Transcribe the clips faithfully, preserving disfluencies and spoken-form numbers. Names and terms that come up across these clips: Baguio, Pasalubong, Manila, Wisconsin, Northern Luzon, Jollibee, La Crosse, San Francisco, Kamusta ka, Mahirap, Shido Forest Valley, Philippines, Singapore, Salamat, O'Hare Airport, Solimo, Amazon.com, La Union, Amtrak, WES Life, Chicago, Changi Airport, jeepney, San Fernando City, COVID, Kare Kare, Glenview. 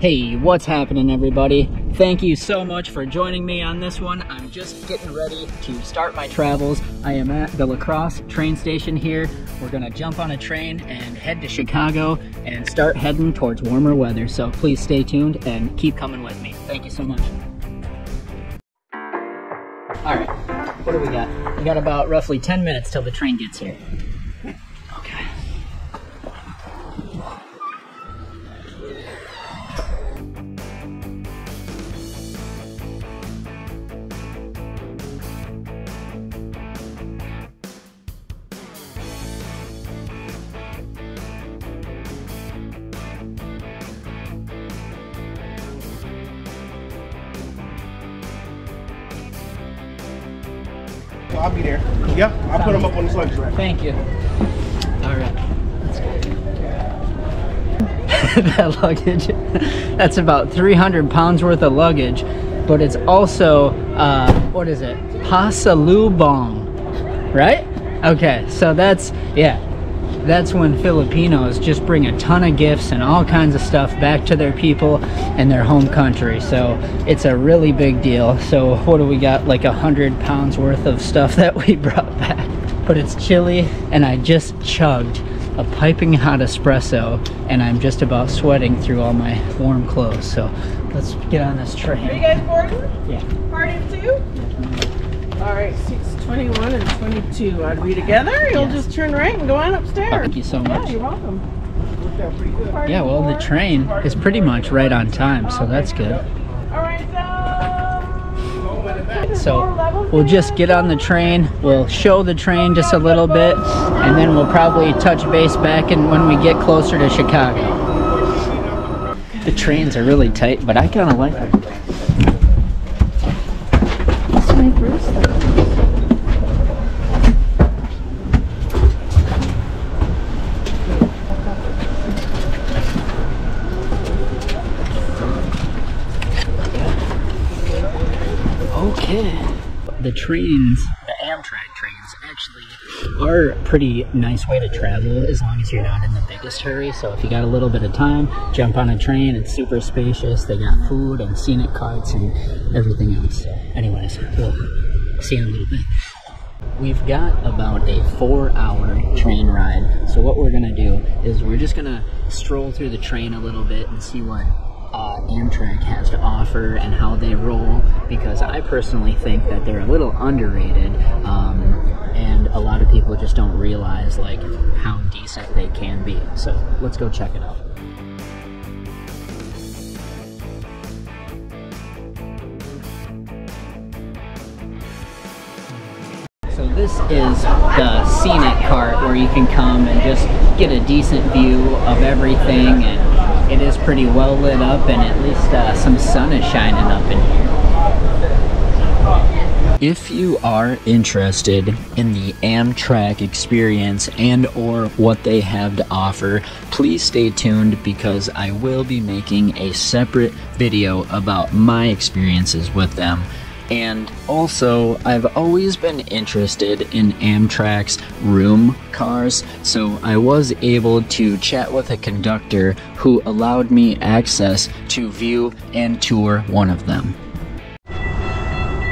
Hey, what's happening, everybody? Thank you so much for joining me on this one. I'm just getting ready to start my travels. I am at the La Crosse train station here. We're gonna jump on a train and head to Chicago and start heading towards warmer weather. So please stay tuned and keep coming with me. Thank you so much. All right, what do we got? We got about roughly ten minutes till the train gets here. Okay. I'll be there. Yep, I'll Sounds put them up on the sludge rack. Thank you. All right, let's go. That luggage, that's about three hundred pounds worth of luggage, but it's also, uh, what is it? Pasalubong, right? Okay, so that's, yeah, that's when Filipinos just bring a ton of gifts and all kinds of stuff back to their people and their home country. So it's a really big deal. So what do we got? Like a hundred pounds worth of stuff that we brought back. But it's chilly and I just chugged a piping hot espresso and I'm just about sweating through all my warm clothes. So let's get on this train. Are you guys boarding? Yeah. Parting too? All right, seats twenty-one and twenty-two. Are we together? You'll yes. just turn right and go on upstairs. Oh, thank you so much. Yeah, you're welcome. Worked out pretty good. Yeah, well, the train is pretty much right on time, so that's good. All right, so... So we'll just get on the train. We'll show the train just a little bit, and then we'll probably touch base back and when we get closer to Chicago. The trains are really tight, but I kind of like them. The trains, the Amtrak trains, actually are a pretty nice way to travel as long as you're not in the biggest hurry. So if you got a little bit of time, jump on a train. It's super spacious. They got food and scenic carts and everything else. Anyways, we'll see you in a little bit. We've got about a four hour train ride. So what we're going to do is we're just going to stroll through the train a little bit and see what Uh, Amtrak has to offer and how they roll, because I personally think that they're a little underrated, um, and a lot of people just don't realize like how decent they can be. So let's go check it out. So this is the scenic cart where you can come and just get a decent view of everything, and it is pretty well lit up, and at least uh, some sun is shining up in here. If you are interested in the Amtrak experience and or what they have to offer, please stay tuned because I will be making a separate video about my experiences with them. And also, I've always been interested in Amtrak's room cars, so I was able to chat with a conductor who allowed me access to view and tour one of them.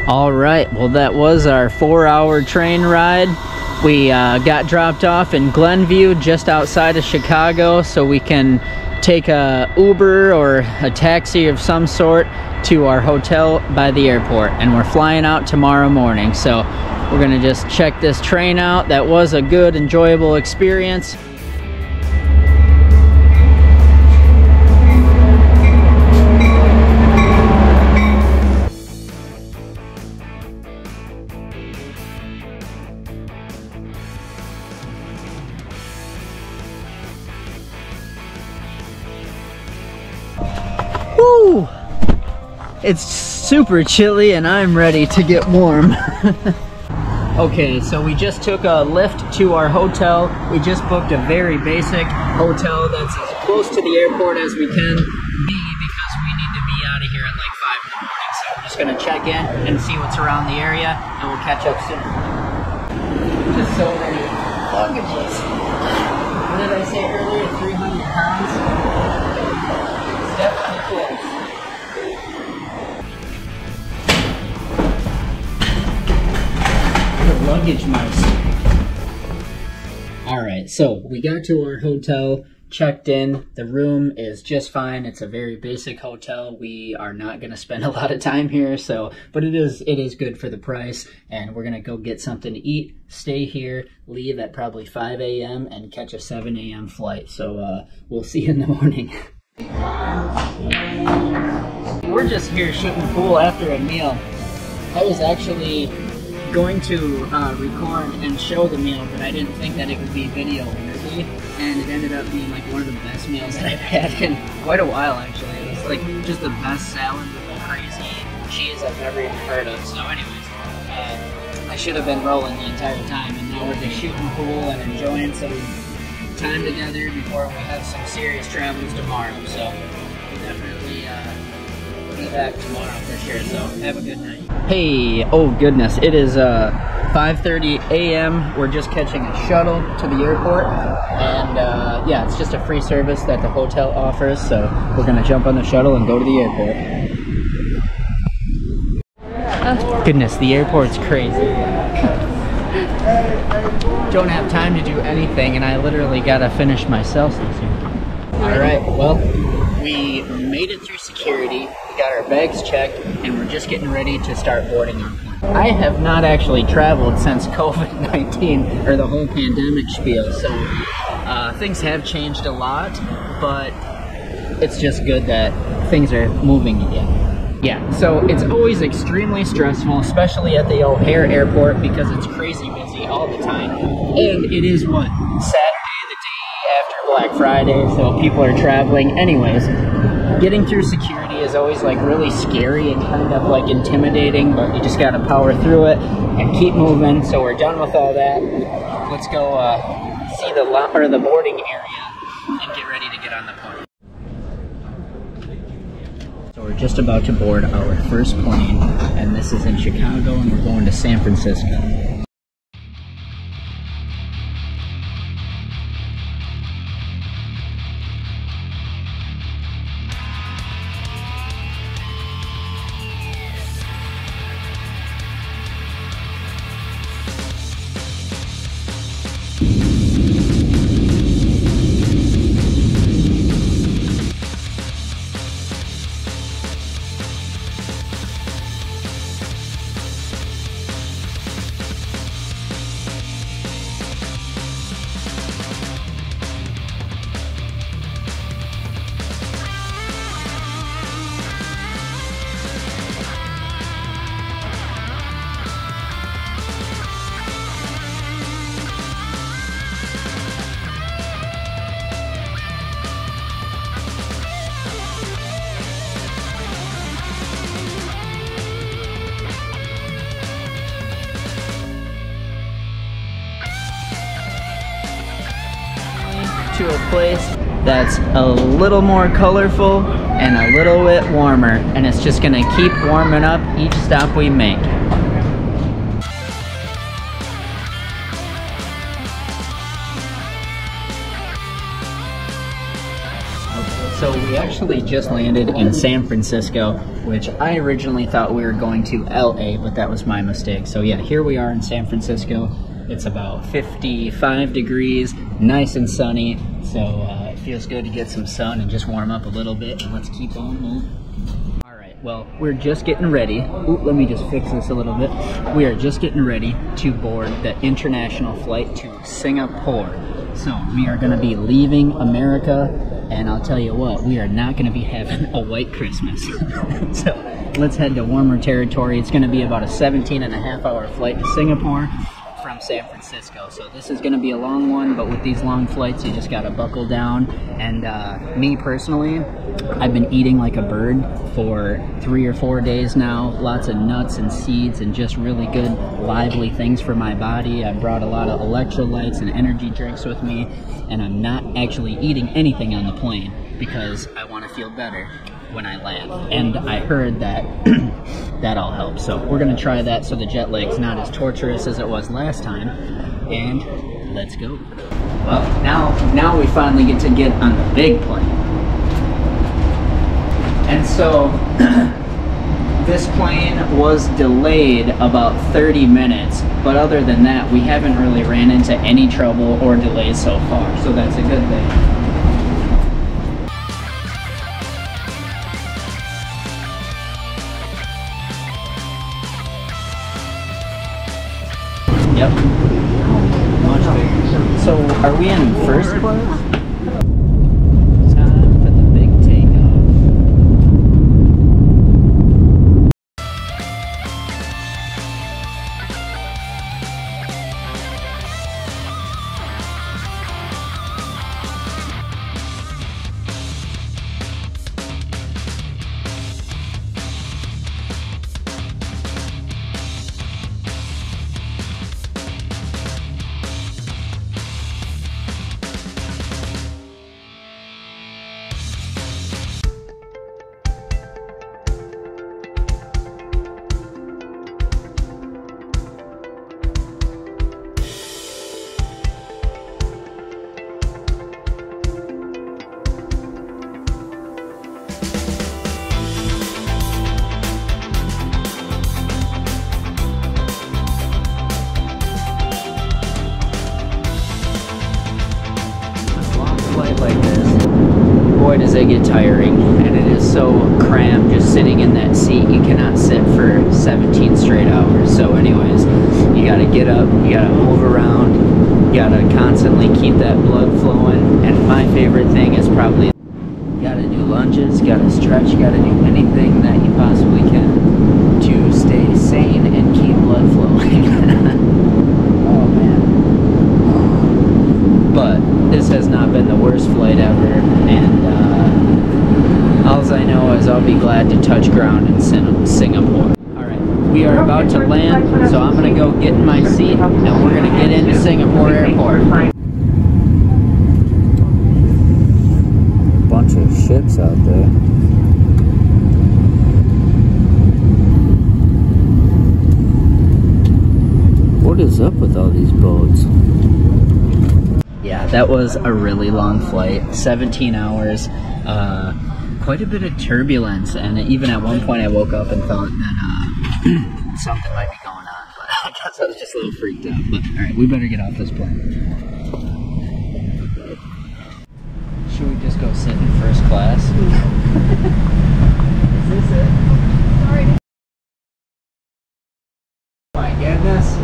All right, well, that was our four hour train ride. We uh, got dropped off in Glenview, just outside of Chicago, so we can take a Uber or a taxi of some sort to our hotel by the airport, and we're flying out tomorrow morning. So we're gonna just check this train out. That was a good, enjoyable experience. Woo! It's super chilly and I'm ready to get warm. Okay, so we just took a lift to our hotel. We just booked a very basic hotel that's as close to the airport as we can be because we need to be out of here at like five in the morning. So we're just gonna check in and see what's around the area, and we'll catch up soon. Just so many luggages. What did I say earlier? three hundred pounds? luggage miles. All right, so we got to our hotel, checked in. The room is just fine. It's a very basic hotel. We are not going to spend a lot of time here, so but it is it is good for the price, and we're going to go get something to eat, stay here, leave at probably five A M and catch a seven A M flight. So uh, we'll see you in the morning. We're just here shooting pool after a meal. I was actually going to uh, record and show the meal, but I didn't think that it would be video worthy, and it ended up being like one of the best meals that I've had in quite a while actually. It was like just the best salad with the crazy cheese I've never even heard of. So anyways, uh, I should have been rolling the entire time, and now we're just shooting pool and enjoying some time together before we have some serious travels tomorrow. So we'll definitely uh, be back tomorrow for sure, so have a good night. Hey, oh goodness, it is uh, five thirty A M We're just catching a shuttle to the airport, and uh, yeah, it's just a free service that the hotel offers, so we're gonna jump on the shuttle and go to the airport. Oh. Goodness, the airport's crazy. Don't have time to do anything, and I literally gotta finish my Celsius here. Alright, well, we made it through security, we got our bags checked, and we're just getting ready to start boarding our plane. I have not actually traveled since COVID nineteen, or the whole pandemic spiel, so uh, things have changed a lot, but it's just good that things are moving again. Yeah, so it's always extremely stressful, especially at the O'Hare Airport, because it's crazy busy all the time, and it is what? Saturday. Black Friday, so people are traveling. Anyways, getting through security is always like really scary and kind of like intimidating, but you just gotta power through it and keep moving. So we're done with all that. Let's go uh, see the lo or the boarding area and get ready to get on the plane. So we're just about to board our first plane, and this is in Chicago, and we're going to San Francisco. To a place that's a little more colorful and a little bit warmer, and it's just gonna keep warming up each stop we make. So we actually just landed in San Francisco, which I originally thought we were going to L A, but that was my mistake. So yeah, here we are in San Francisco. It's about fifty-five degrees, nice and sunny, so uh, it feels good to get some sun and just warm up a little bit, and let's keep on moving. All right, well, we're just getting ready. Ooh, let me just fix this a little bit. We are just getting ready to board the international flight to Singapore. So we are gonna be leaving America, and I'll tell you what, we are not gonna be having a white Christmas. So let's head to warmer territory. It's gonna be about a seventeen and a half hour flight to Singapore from San Francisco. So this is going to be a long one, but with these long flights you just got to buckle down, and uh, me personally, I've been eating like a bird for three or four days now. Lots of nuts and seeds and just really good lively things for my body. I brought a lot of electrolytes and energy drinks with me, and I'm not actually eating anything on the plane because I want to feel better when I land, and I heard that that all helps. So we're gonna try that so the jet lag's not as torturous as it was last time, and let's go. Well, now, now we finally get to get on the big plane. And so This plane was delayed about thirty minutes, but other than that, we haven't really ran into any trouble or delays so far, so that's a good thing. Yep. So, are we in first class? Time for the big takeoff. Does it get tiring, and it is so cramped just sitting in that seat. You cannot sit for seventeen straight hours. So anyways, you gotta get up, you gotta move around, you gotta constantly keep that blood flowing. And my favorite thing is probably you gotta do lunges, you gotta stretch, you gotta do anything that you possibly can to stay sane and keep blood flowing. Oh man. But this has not been the worst flight ever, and uh, all I know is I'll be glad to touch ground in Singapore. Alright, we are about to land, so I'm going to go get in my seat, and we're going to get into Singapore Airport. Bunch of ships out there. What is up with all these boats? Yeah, that was a really long flight, seventeen hours. Uh, Quite a bit of turbulence, and even at one point I woke up and thought that uh, something might be going on, but I guess I was just a little freaked out. But alright, we better get off this plane. Should we just go sit in first class? Is this it? Sorry. My goodness.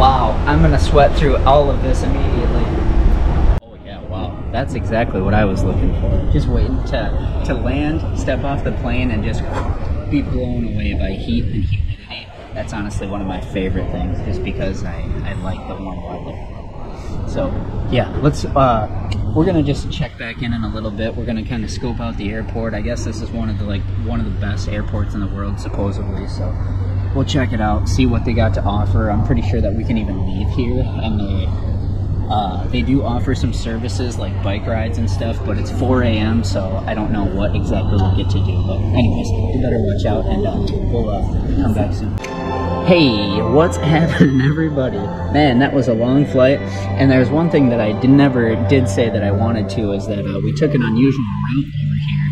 Wow, I'm gonna sweat through all of this immediately. That's exactly what I was looking for. Just waiting to, to land, step off the plane, and just be blown away by heat and humidity. That's honestly one of my favorite things, just because I, I like the warm weather. So, yeah, let's, uh, we're gonna just check back in in a little bit. We're gonna kind of scope out the airport. I guess this is one of the, like, one of the best airports in the world, supposedly, so we'll check it out, see what they got to offer. I'm pretty sure that we can even leave here. And the, Uh, they do offer some services like bike rides and stuff, but it's four A M so I don't know what exactly we'll get to do. But anyways, you better watch out, and uh, we'll uh, come back soon. Hey, what's happening, everybody? Man, that was a long flight, and there's one thing that I did, never did say that I wanted to, is that uh, we took an unusual route over here,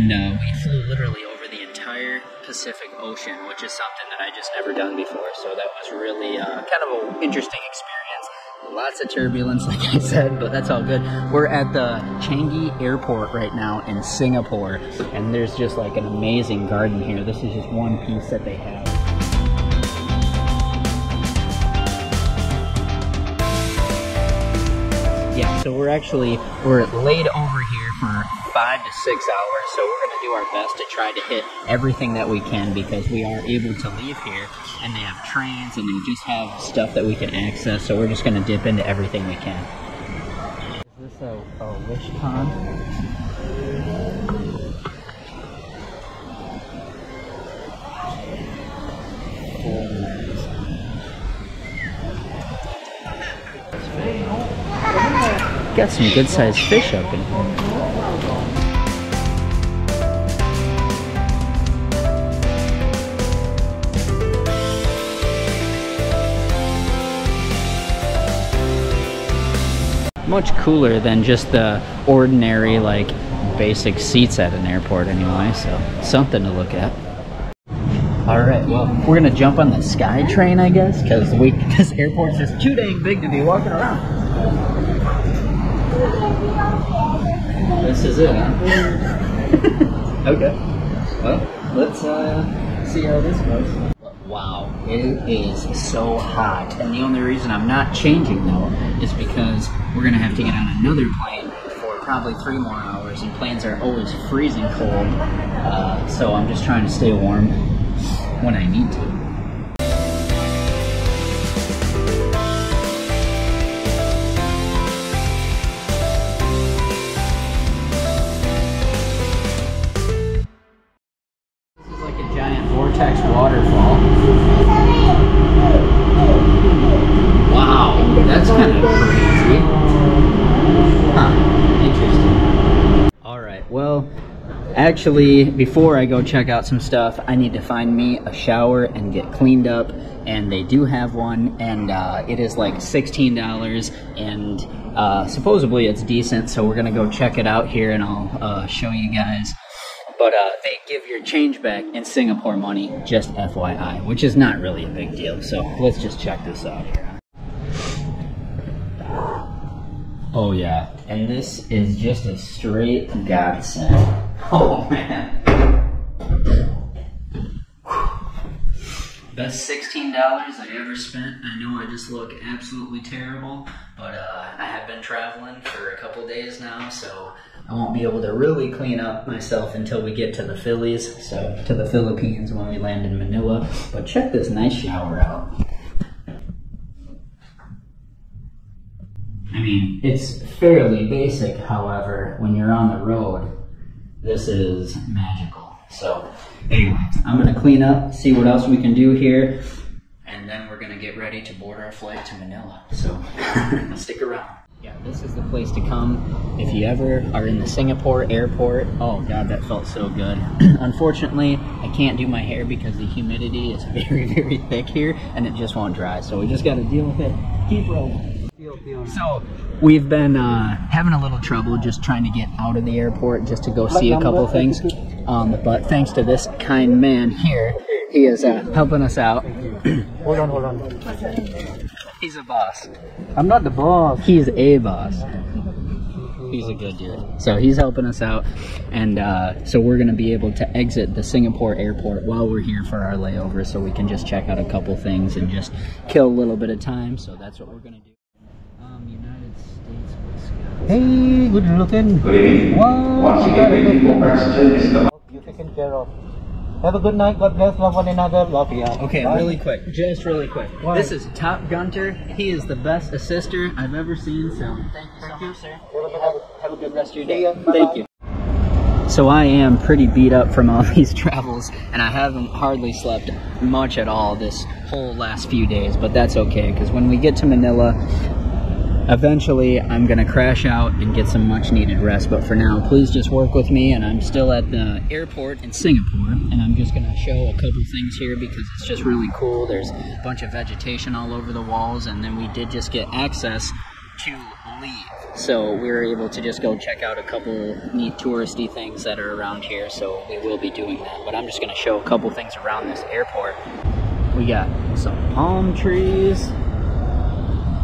and uh, we flew literally over the entire Pacific Ocean, which is something that I just never done before, so that was really uh, kind of an interesting experience. Lots of turbulence, like I said, but that's all good. We're at the Changi Airport right now in Singapore, and there's just like an amazing garden here. This is just one piece that they have. Yeah, so we're actually, we're laid over here for five to six hours, so we're going to do our best to try to hit everything that we can, because we are able to leave here, and they have trains, and they just have stuff that we can access, so we're just going to dip into everything we can. Is this a, a wish pond? Got some good-sized fish up in here. Much cooler than just the ordinary, like, basic seats at an airport anyway, so something to look at. Alright, well, we're gonna jump on the Sky Train, I guess, because this airport's just too dang big to be walking around. This is it, huh? Okay. Well, let's uh, see how this goes. Wow, it is so hot. And the only reason I'm not changing, though, is because we're gonna have to get on another plane for probably three more hours, and planes are always freezing cold. Uh, so I'm just trying to stay warm when I need to. This is like a giant vortex waterfall. Wow, that's kind of crazy. Huh, interesting. Alright, well, actually, before I go check out some stuff, I need to find me a shower and get cleaned up, and they do have one, and uh, it is like sixteen dollars, and uh, supposedly it's decent, so we're gonna go check it out here, and I'll uh, show you guys. But uh, they give your change back in Singapore money, just F Y I, which is not really a big deal, so let's just check this out here. Oh yeah, and this is just a straight godsend. Oh man. Best sixteen dollars I ever spent. I know I just look absolutely terrible, but uh, I have been traveling for a couple days now, so I won't be able to really clean up myself until we get to the Phillies, so to the Philippines when we land in Manila. But check this nice shower out. I mean, it's fairly basic, however, when you're on the road, this is magical. So anyway, I'm gonna clean up, see what else we can do here, and then we're gonna get ready to board our flight to Manila. So stick around. Yeah, this is the place to come if you ever are in the Singapore airport. Oh god, that felt so good. Unfortunately, I can't do my hair because the humidity is very, very thick here and it just won't dry. So we just gotta deal with it. Keep rolling. So we've been uh, having a little trouble just trying to get out of the airport just to go see a couple things, um, but thanks to this kind man here, he is uh, helping us out. Hold on, hold on. He's a boss. I'm not the boss. He's a boss. He's a good dude. So he's helping us out, and uh, so we're going to be able to exit the Singapore airport while we're here for our layover, so we can just check out a couple things and just kill a little bit of time, so that's what we're going to do. Hey, good looking. Good evening. Wow, once again, waiting for passengers is the most you're taken care of. Have a good night. God bless. Love one another. Love you. Okay, bye. Really quick. Just really quick. Why? This is Top Gunter. He is the best assister I've ever seen. So thank you so much, sir. Have a, have a good rest of your day. Yeah, bye-bye. Thank you. So I am pretty beat up from all these travels, and I haven't hardly slept much at all this whole last few days. But that's okay, because when we get to Manila, eventually I'm gonna crash out and get some much needed rest, but for now please just work with me. And I'm still at the airport in Singapore, and I'm just gonna show a couple things here because it's just really cool. There's a bunch of vegetation all over the walls, and then we did just get access to leave, so we were able to just go check out a couple neat touristy things that are around here, so we will be doing that. But I'm just gonna show a couple things around this airport. We got some palm trees,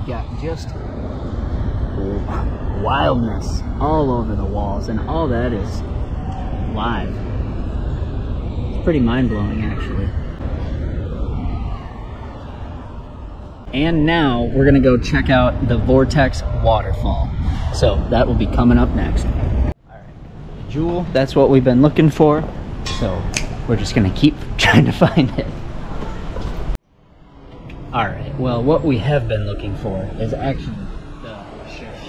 got just wildness all over the walls, and all that is live. It's pretty mind-blowing, actually. And now we're gonna go check out the vortex waterfall, so that will be coming up next. All right, Jewel, that's what we've been looking for, so we're just gonna keep trying to find it. All right, well, what we have been looking for is actually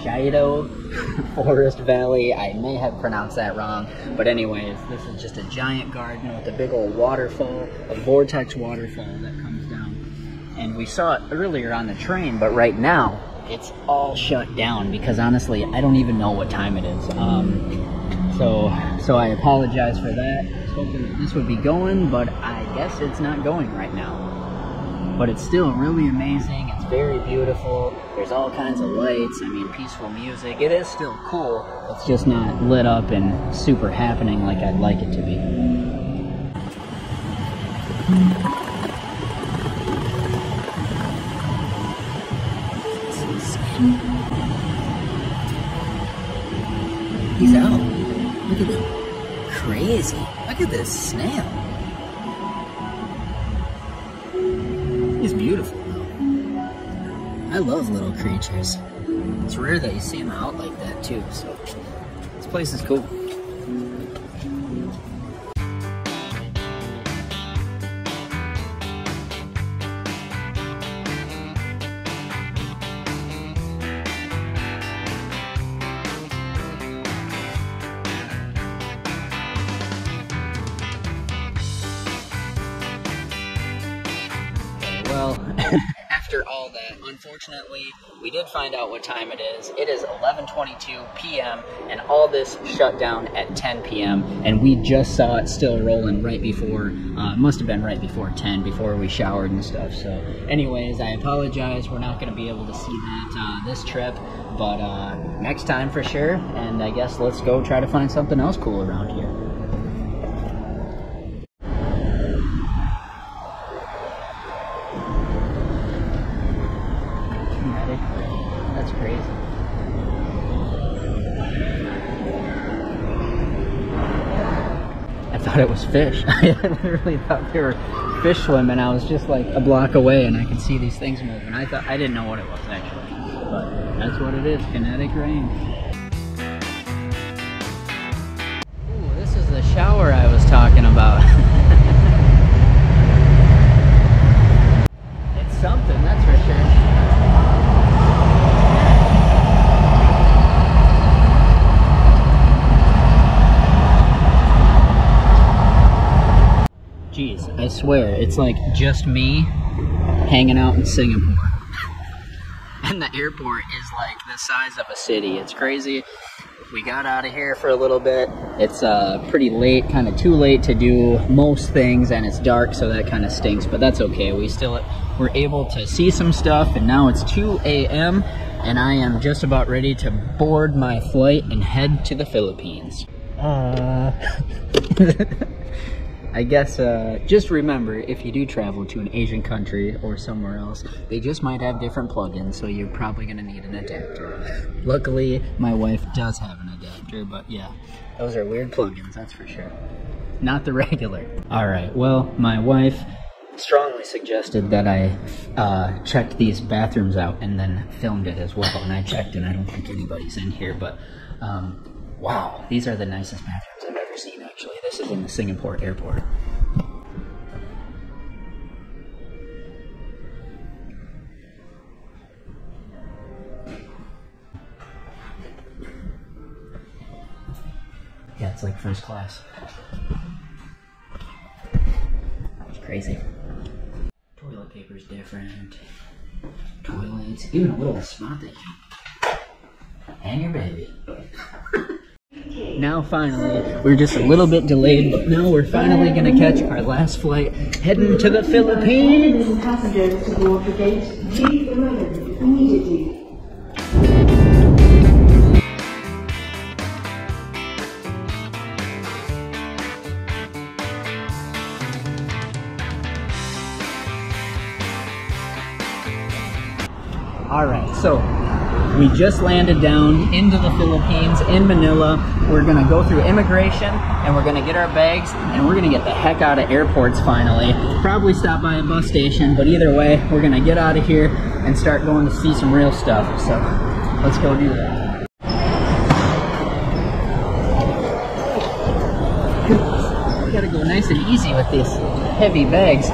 Shido Forest Valley. I may have pronounced that wrong, but anyways, this is just a giant garden with a big old waterfall, a vortex waterfall that comes down. And we saw it earlier on the train, but right now it's all shut down because honestly, I don't even know what time it is. Um, so, so I apologize for that. I was hoping that this would be going, but I guess it's not going right now. But it's still really amazing. It's very beautiful. There's all kinds of lights. I mean, peaceful music. It is still cool. It's just not lit up and super happening like I'd like it to be. He's out. Look at him. Crazy. Look at this snail. He's beautiful, though. I love little creatures. It's rare that you see them out like that, too, so this place is cool. Well, after all that, unfortunately, we did find out what time it is. It is eleven twenty-two p m and all this shut down at ten p m and we just saw it still rolling right before, uh, it must have been right before ten, before we showered and stuff. So anyways, I apologize. We're not going to be able to see that uh, this trip, but uh, next time for sure. And I guess let's go try to find something else cool around here. It was fish. I literally thought they were fish swimming. I was just like a block away and I could see these things moving. I thought I didn't know what it was actually, but that's what it is. Kinetic rain. Ooh, this is the shower I was talking about. It's something, that's for sure. Jeez, I swear, it's like just me hanging out in Singapore. And the airport is like the size of a city. It's crazy. We got out of here for a little bit. It's uh, pretty late, kind of too late to do most things, and it's dark, so that kind of stinks. But that's okay. We still were able to see some stuff, and now it's two a m, and I am just about ready to board my flight and head to the Philippines. Uh... I guess uh, just remember, if you do travel to an Asian country or somewhere else, they just might have different plugins, so you're probably going to need an adapter. Luckily, my wife does have an adapter, but yeah, those are weird plugins, that's for sure. Not the regular. Alright, well, my wife strongly suggested that I uh, checked these bathrooms out and then filmed it as well, and I checked and I don't think anybody's in here, but um, wow, these are the nicest bathrooms I've ever seen, actually. This is in the Singapore airport. Yeah, it's like first class. That was crazy. Toilet paper's different. Toilets, even a little spot that you and your baby. Now finally, we're just a little bit delayed, but now we're finally going to catch our last flight heading to the Philippines. Passengers to board the gate G eleven immediately. Alright, so we just landed down into the Philippines, in Manila. We're going to go through immigration, and we're going to get our bags, and we're going to get the heck out of airports finally. Probably stop by a bus station, but either way, we're going to get out of here and start going to see some real stuff. So let's go do that. We got to go nice and easy with these heavy bags.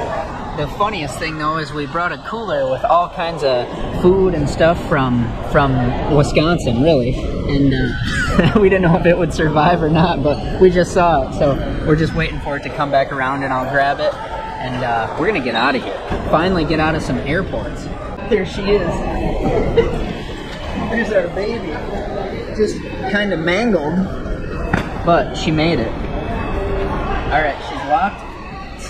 The funniest thing though is we brought a cooler with all kinds of food and stuff from from Wisconsin, really, and uh, we didn't know if it would survive or not, but we just saw it, so we're just waiting for it to come back around and I'll grab it, and uh, we're gonna get out of here. Finally get out of some airports. There she is. There's our baby. Just kind of mangled, but she made it. Alright, she's locked.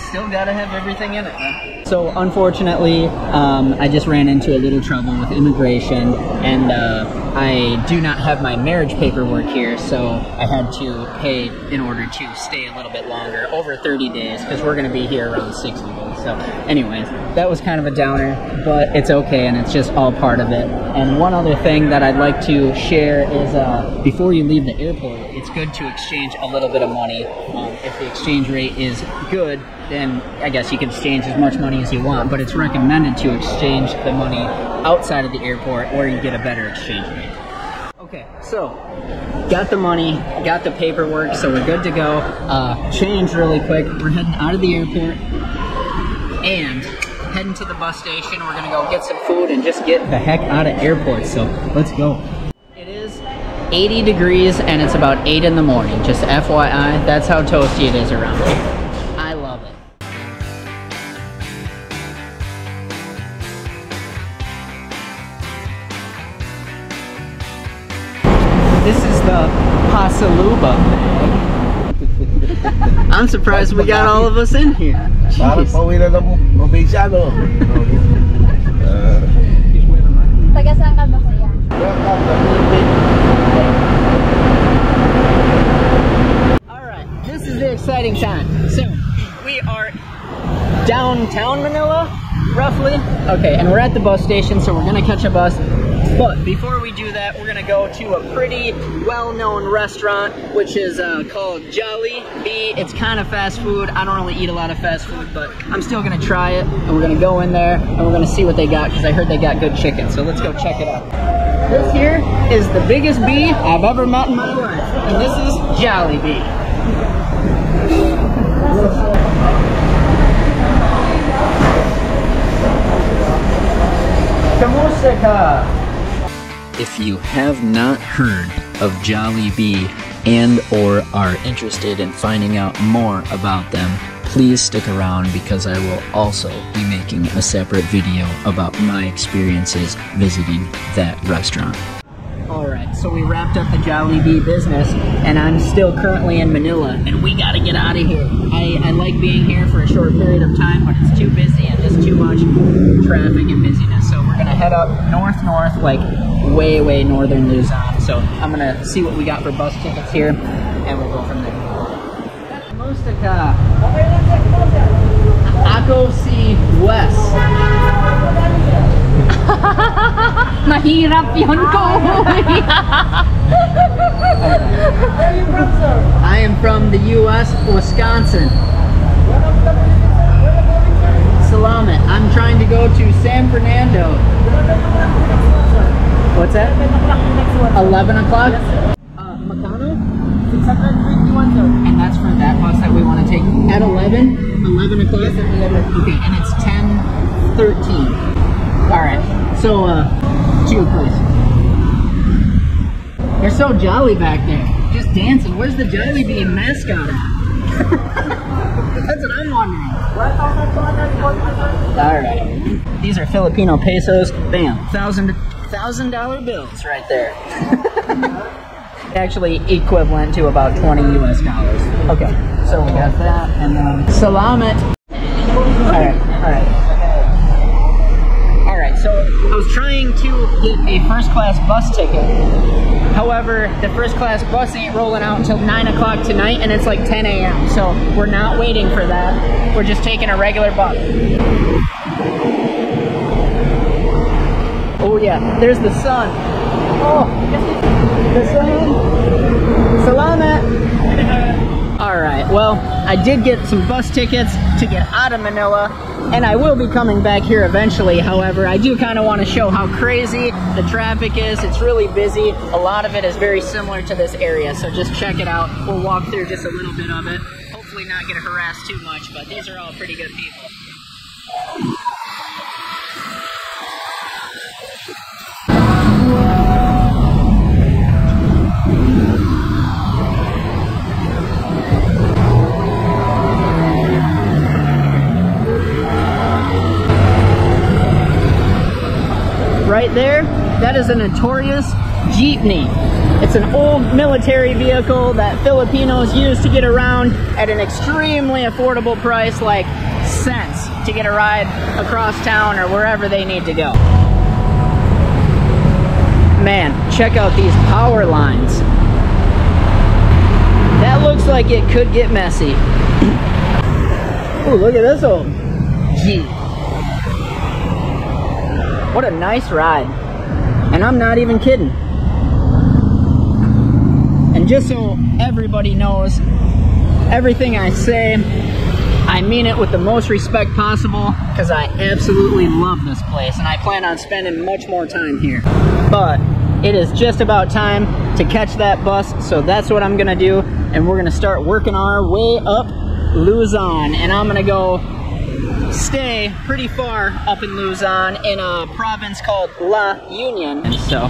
Still gotta have everything in it, man. So unfortunately, um, I just ran into a little trouble with immigration, and uh, I do not have my marriage paperwork here, so I had to pay in order to stay a little bit longer, over thirty days, because we're going to be here around sixty days. So anyways, that was kind of a downer, but it's okay, and it's just all part of it. And one other thing that I'd like to share is uh, before you leave the airport, it's good to exchange a little bit of money. Um, if the exchange rate is good, then I guess you can exchange as much money as you want, but it's recommended to exchange the money outside of the airport where you get a better exchange rate. Okay, so got the money, got the paperwork, so we're good to go. Uh, change really quick. We're heading out of the airport and heading to the bus station. We're gonna go get some food and just get the heck out of airport, so let's go. It is eighty degrees and it's about eight in the morning, just F Y I. That's how toasty it is around here. This is the Pasalubong bag. I'm surprised we got all of us in here. Jeez. Alright, this is the exciting time. So, we are downtown Manila, roughly. Okay, and we're at the bus station, so we're gonna catch a bus. But before we do that, we're gonna go to a pretty well-known restaurant, which is uh, called Jollibee. It's kind of fast food. I don't really eat a lot of fast food, but I'm still gonna try it. And we're gonna go in there and we're gonna see what they got, because I heard they got good chicken. So let's go check it out. This here is the biggest bee I've ever met in my life, and this is Jollibee. Kamusta ka. If you have not heard of Jollibee and or are interested in finding out more about them, please stick around, because I will also be making a separate video about my experiences visiting that restaurant. Alright, so we wrapped up the Jollibee business, and I'm still currently in Manila, and we gotta get out of here. I, I like being here for a short period of time, but it's too busy and just too much traffic and busyness, so we're gonna head up north-north, like way, way northern Luzon. So I'm gonna see what we got for bus tickets here, and we'll go from there. Kamusta ka? Ako si Wes. Mahirap yun ko. Where are you from, sir? I am from the U S, Wisconsin. Salamat. I'm trying to go to San Fernando. What's that? eleven o'clock? Yes, uh, Meccano? six hundred fifty-one, sir. And that's for that bus that we want to take at eleven? eleven o'clock? Yes, at eleven. Okay, and it's ten thirteen. Alright, so, uh, two, please. You're so jolly back there. Just dancing. Where's the Jollibee mascot at? That's what I'm wondering. Alright. These are Filipino pesos. Bam. Thousand... Thousand dollar bills right there. Actually equivalent to about twenty U S dollars. Okay, so we got that, and then Salamat. Alright, alright. Alright, so I was trying to get a first class bus ticket. However, the first class bus ain't rolling out until nine o'clock tonight, and it's like ten A M So we're not waiting for that. We're just taking a regular bus. Oh yeah, there's the sun. Oh, the sun. Salamat. All right, well, I did get some bus tickets to get out of Manila, and I will be coming back here eventually. However, I do kind of want to show how crazy the traffic is. It's really busy. A lot of it is very similar to this area, so just check it out. We'll walk through just a little bit of it. Hopefully not get harassed too much, but these are all pretty good people. Right there, that is a notorious jeepney. It's an old military vehicle that Filipinos use to get around at an extremely affordable price, like cents, to get a ride across town or wherever they need to go. man, check out these power lines. That looks like it could get messy. Oh, look at this old. Yeah. What a nice ride. And I'm not even kidding. And just so everybody knows, everything I say, I mean it with the most respect possible, because I absolutely love this place and I plan on spending much more time here. But it is just about time to catch that bus, so that's what I'm gonna do, and we're gonna start working our way up Luzon. And I'm gonna go stay pretty far up in Luzon in a province called La Union. So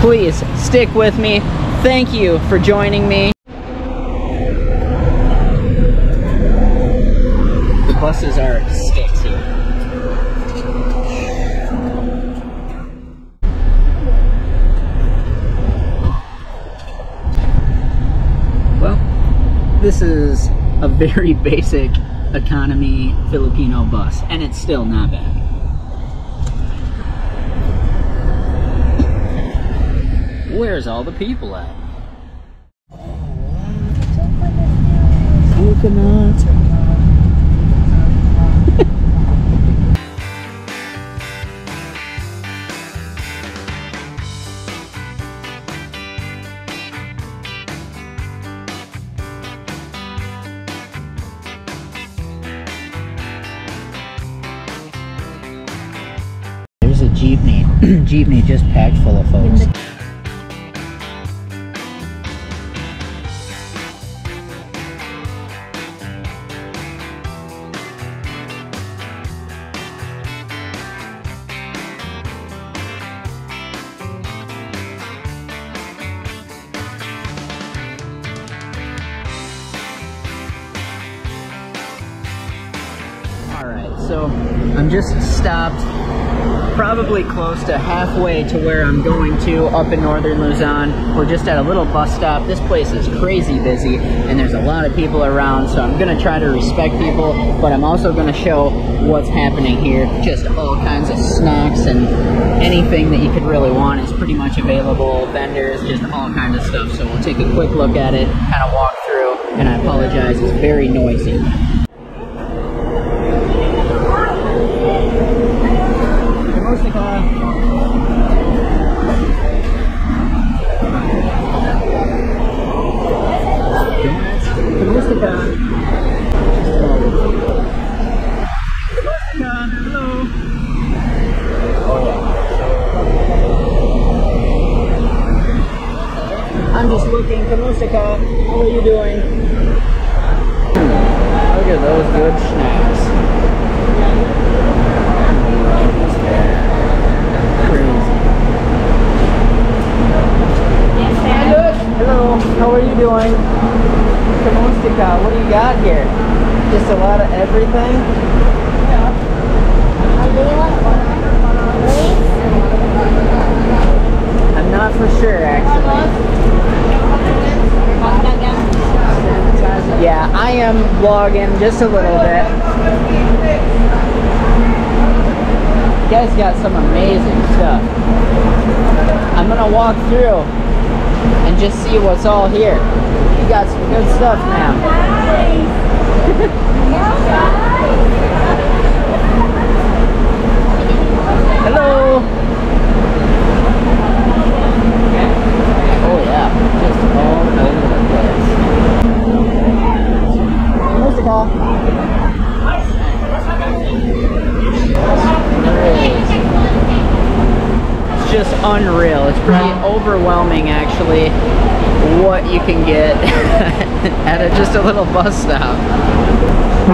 please stick with me. Thank you for joining me. Buses are sticks here. Well, this is a very basic economy Filipino bus, and it's still not bad. Where's all the people at? Coconut. Jeepney, jeepney just packed full of folks. All right, so I'm just stopped. Probably close to halfway to where I'm going to up in Northern Luzon. We're just at a little bus stop. This place is crazy busy and there's a lot of people around, so I'm gonna try to respect people, but I'm also gonna show what's happening here. Just all kinds of snacks and anything that you could really want is pretty much available. Vendors, just all kinds of stuff. So we'll take a quick look at it, kind of walk through, and I apologize, it's very noisy. I'm just looking. Kamusta ka? How are you doing? Look at those good snacks. Crazy. Hello. How are you doing? Kamusta ka? What do you got here? Just a lot of everything? I'm not for sure, actually. Yeah, I am vlogging just a little bit. You guys got some amazing stuff. I'm gonna walk through and just see what's all here. You got some good stuff now. Hello. Oh yeah, just all over the place. Call. It's just unreal. It's pretty overwhelming, actually, what you can get at a, just a little bus stop. Look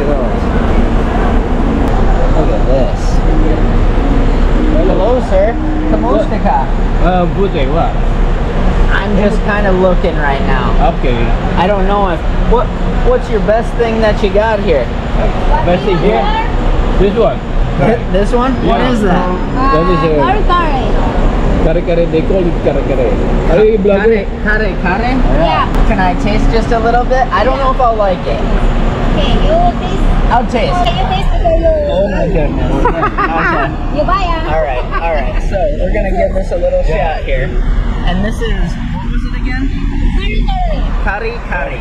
at those. Look at this. Hello, sir. Kamusta ka? Uh, buti wa. I'm just kind of looking right now. Okay. I don't know if what. What's your best thing that you got here? Best thing here? This one. Th this one? Yeah. What is that? Uh, that is a... Kare Kare. Kare Kare, they call it Kare Kare. Are you blogging? Kare Kare? Yeah. Can I taste just a little bit? I don't yeah. know if I'll like it. Okay, you taste. I'll taste. Okay, you taste the yellow. Oh my goodness. Okay. You buy it. All right, all right. So we're gonna give this a little yeah. shot here, and this is what was it again? Kare Kare.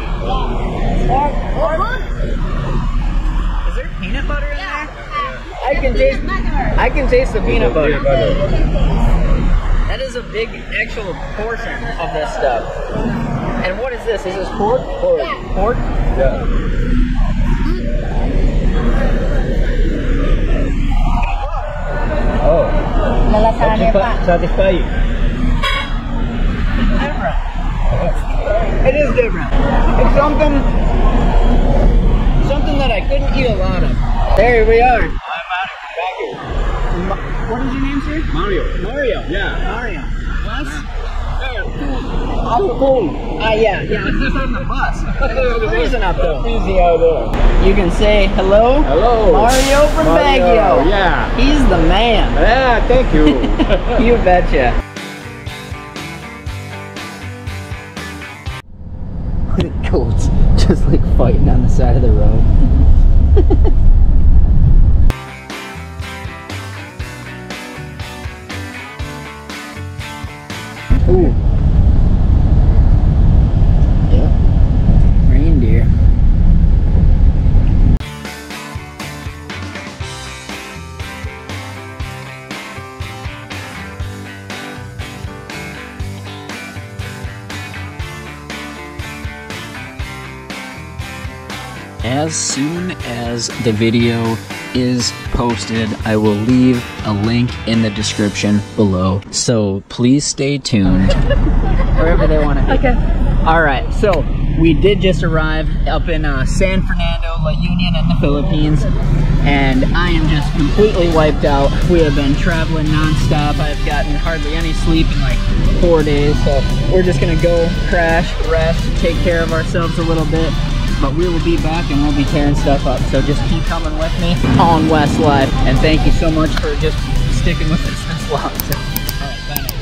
Yeah. Is there peanut butter in yeah. there? Uh, I can taste. Butter. I can taste the peanut butter. Peanut butter. That is a big actual portion of this stuff. And what is this? Is this pork? Pork. Yeah. Pork. Yeah. Oh. Satisfy, satisfy you. It's different. It is different. It's something, something that I couldn't eat a lot of. There we are. I'm out of here. What is your name, sir? Mario. Mario. Yeah. Mario. What? Off the phone. Ah, yeah, yeah. It's on the bus. It's freezing up though. Freezing out though. You can say hello. Hello. Mario from Mario. Baguio. Yeah. He's the man. Yeah. Thank you. You betcha. The goats just like fighting on the side of the road. Ooh. Yep. Reindeer. As soon as the video is posted, I will leave a link in the description below, so please stay tuned wherever they want to be. Okay. All right, so we did just arrive up in uh, San Fernando, La Union in the Philippines, and I am just completely wiped out. We have been traveling non-stop. I've gotten hardly any sleep in like four days, so we're just gonna go crash, rest, take care of ourselves a little bit. But we will be back and we'll be tearing stuff up. So just keep coming with me on W E S Life. And thank you so much for just sticking with us this long. So, all right, bye now.